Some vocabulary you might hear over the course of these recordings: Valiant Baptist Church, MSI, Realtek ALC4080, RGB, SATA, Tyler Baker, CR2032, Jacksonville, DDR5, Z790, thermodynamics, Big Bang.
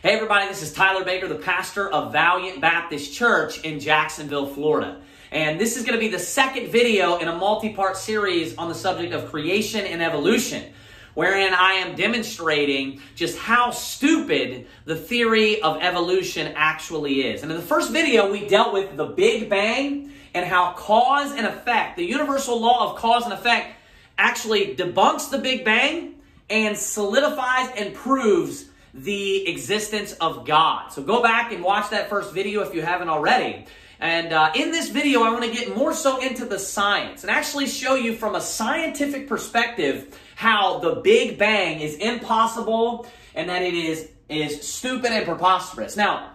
Hey everybody, this is Tyler Baker, the pastor of Valiant Baptist Church in Jacksonville, Florida. And this is going to be the second video in a multi-part series on the subject of creation and evolution, wherein I am demonstrating just how stupid the theory of evolution actually is. And in the first video, we dealt with the Big Bang and how cause and effect, the universal law of cause and effect, actually debunks the Big Bang and solidifies and proves the existence of God. So go back and watch that first video if you haven't already. And in this video, I want to get more so into the science and actually show you from a scientific perspective how the Big Bang is impossible and that it is stupid and preposterous. Now,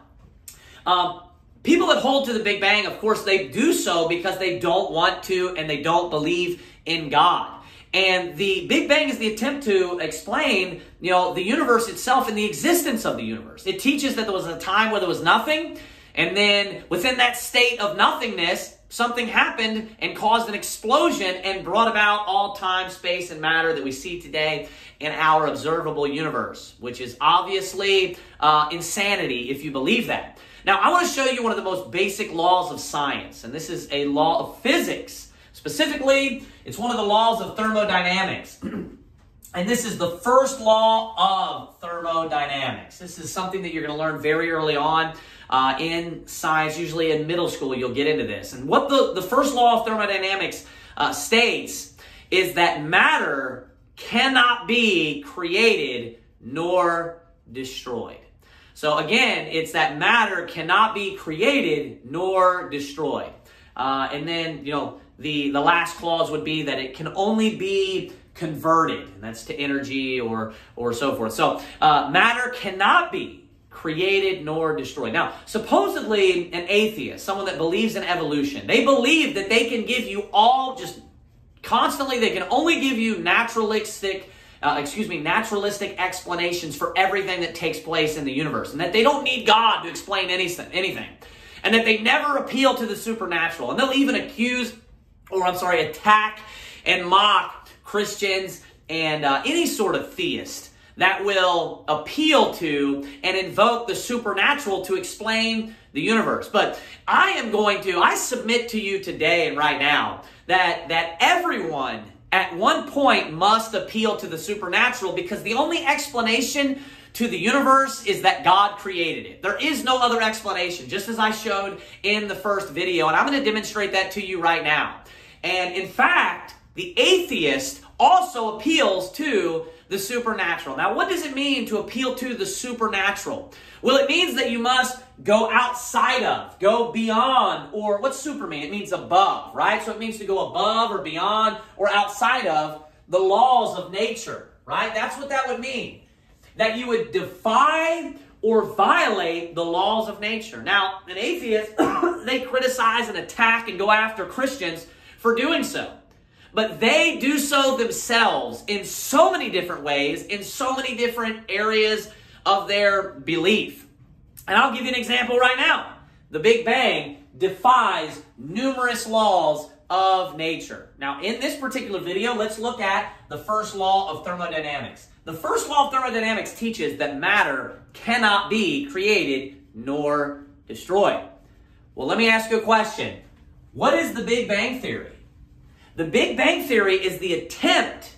people that hold to the Big Bang, of course, they do so because they don't want to and they don't believe in God. And the Big Bang is the attempt to explain, the universe itself and the existence of the universe. It teaches that there was a time where there was nothing, and then within that state of nothingness, something happened and caused an explosion and brought about all time, space, and matter that we see today in our observable universe, which is obviously insanity if you believe that. Now, I want to show you one of the most basic laws of science, and this is a law of physics. Specifically, it's one of the laws of thermodynamics. And this is the first law of thermodynamics. This is something that you're going to learn very early on in science. Usually in middle school, you'll get into this. And what the first law of thermodynamics states is that matter cannot be created nor destroyed. So again, it's that matter cannot be created nor destroyed. And then, the last clause would be that it can only be converted, and that's to energy or so forth. So matter cannot be created nor destroyed. Now, supposedly an atheist, someone that believes in evolution, they believe that they can give you all just constantly, they can only give you naturalistic explanations for everything that takes place in the universe, and that they don't need God to explain anything, and that they never appeal to the supernatural, and they'll even attack and mock Christians and any sort of theist that will appeal to and invoke the supernatural to explain the universe. But I submit to you today and right now that everyone at one point must appeal to the supernatural, because the only explanation to the universe is that God created it. There is no other explanation, just as I showed in the first video, and I'm going to demonstrate that to you right now. And in fact, the atheist also appeals to the supernatural. Now, what does it mean to appeal to the supernatural? Well, it means that you must go outside of, go beyond, or what's Superman? It means above, right? So it means to go above or beyond or outside of the laws of nature, right? That's what that would mean. That you would defy or violate the laws of nature. Now, an atheist, they criticize and attack and go after Christians for doing so. But they do so themselves in so many different ways, in so many different areas of their belief. And I'll give you an example right now. The Big Bang defies numerous laws of nature. Now, in this particular video, let's look at the first law of thermodynamics. The first law of thermodynamics teaches that matter cannot be created nor destroyed. Well, let me ask you a question. What is the Big Bang Theory? The Big Bang Theory is the attempt,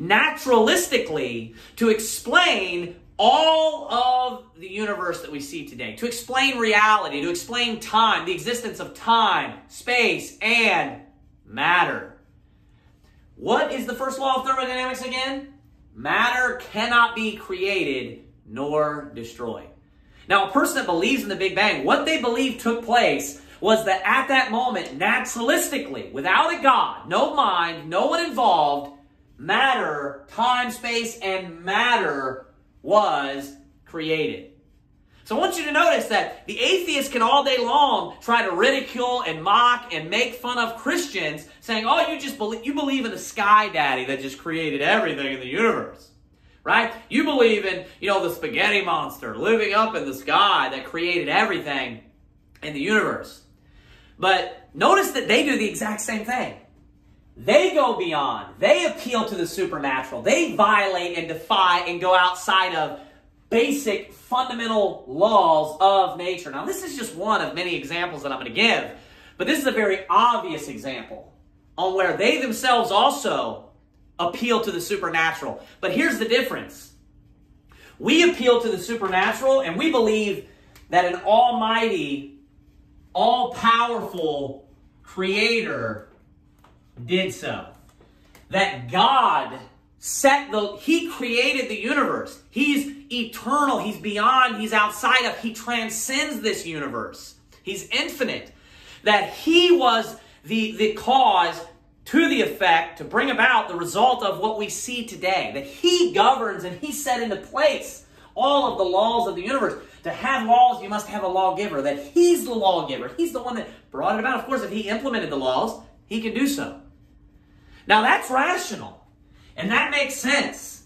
naturalistically, to explain all of the universe that we see today, to explain reality, to explain time, the existence of time, space, and matter. What is the first law of thermodynamics again? Matter cannot be created nor destroyed. Now, a person that believes in the Big Bang, what they believe took place was that at that moment, naturalistically, without a God, no mind, no one involved, matter, time, space, and matter was created. So I want you to notice that the atheists can all day long try to ridicule and mock and make fun of Christians, saying, oh, you believe in the sky daddy that just created everything in the universe, right? You believe in, the spaghetti monster living up in the sky that created everything in the universe. But notice that they do the exact same thing. They go beyond. They appeal to the supernatural. They violate and defy and go outside of basic fundamental laws of nature. Now, this is just one of many examples that I'm going to give, but this is a very obvious example on where they themselves also appeal to the supernatural. But here's the difference. We appeal to the supernatural, and we believe that an almighty, all-powerful creator did so. That God He created the universe. He's eternal. He's beyond. He's outside of. He transcends this universe. He's infinite. That he was the cause to the effect to bring about the result of what we see today. That he governs and he set into place all of the laws of the universe. To have laws, you must have a lawgiver. That he's the lawgiver. He's the one that brought it about. Of course, if he implemented the laws, he can do so. Now, that's rational. And that makes sense,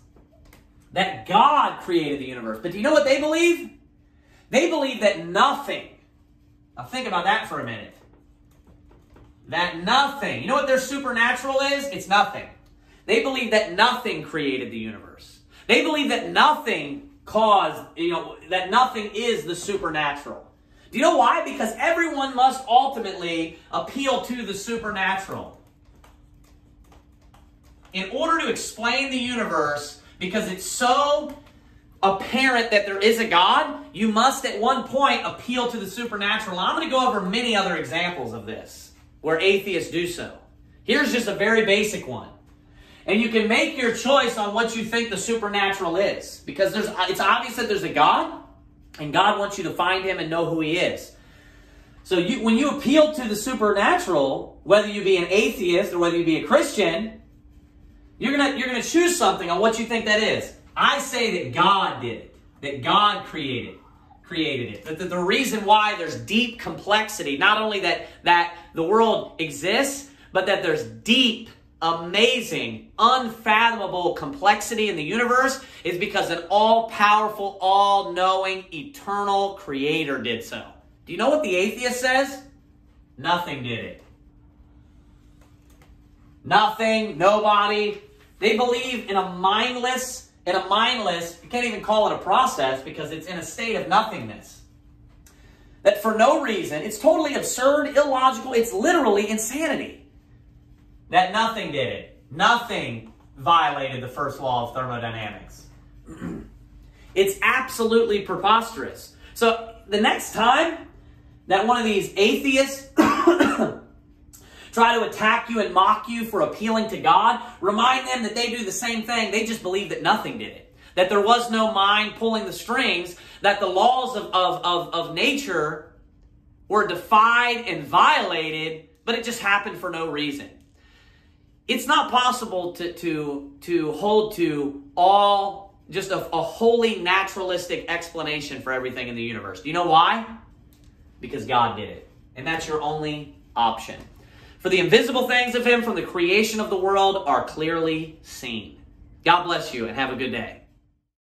that God created the universe. But do you know what they believe? They believe that nothing, now think about that for a minute, that nothing, you know what their supernatural is? It's nothing. They believe that nothing created the universe. They believe that nothing caused, that nothing is the supernatural. Do you know why? Because everyone must ultimately appeal to the supernatural. In order to explain the universe, because it's so apparent that there is a God, you must at one point appeal to the supernatural. And I'm going to go over many other examples of this where atheists do so. Here's just a very basic one. And you can make your choice on what you think the supernatural is, because it's obvious that there's a God, and God wants you to find him and know who he is. So when you appeal to the supernatural, whether you be an atheist or whether you be a Christian, You're gonna choose something on what you think that is. I say that God did it, that God created it. That the reason why there's deep complexity, not only that the world exists, but that there's deep, amazing, unfathomable complexity in the universe is because an all-powerful, all-knowing, eternal creator did so. Do you know what the atheist says? Nothing did it. Nothing, nobody. They believe in a mindless, you can't even call it a process because it's in a state of nothingness. That for no reason, it's totally absurd, illogical, it's literally insanity. That nothing did it. Nothing violated the first law of thermodynamics. It's absolutely preposterous. So the next time that one of these atheists try to attack you and mock you for appealing to God, remind them that they do the same thing. They just believe that nothing did it, that there was no mind pulling the strings, that the laws of nature were defied and violated, but it just happened for no reason. It's not possible to hold to all just a wholly naturalistic explanation for everything in the universe. Do you know why? Because God did it, and that's your only option. For the invisible things of him from the creation of the world are clearly seen. God bless you and have a good day.